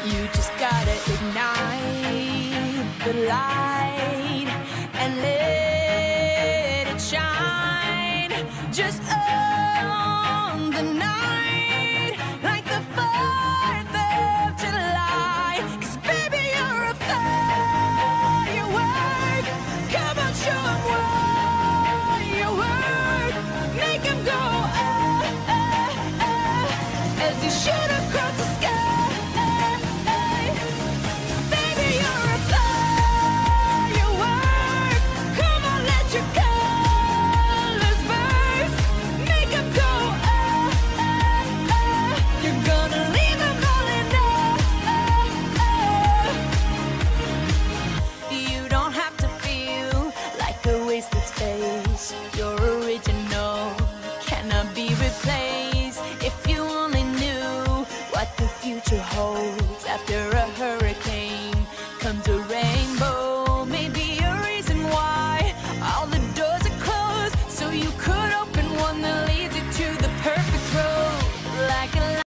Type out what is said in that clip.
You just gotta ignite the light and let it shine. Just own the night like the 4th of July. 'Cause baby, you're a firework. Come on, show 'em what you're worth. Make 'em go oh, oh, oh, as you shoot across the sky. Your original cannot be replaced. If you only knew what the future holds after us.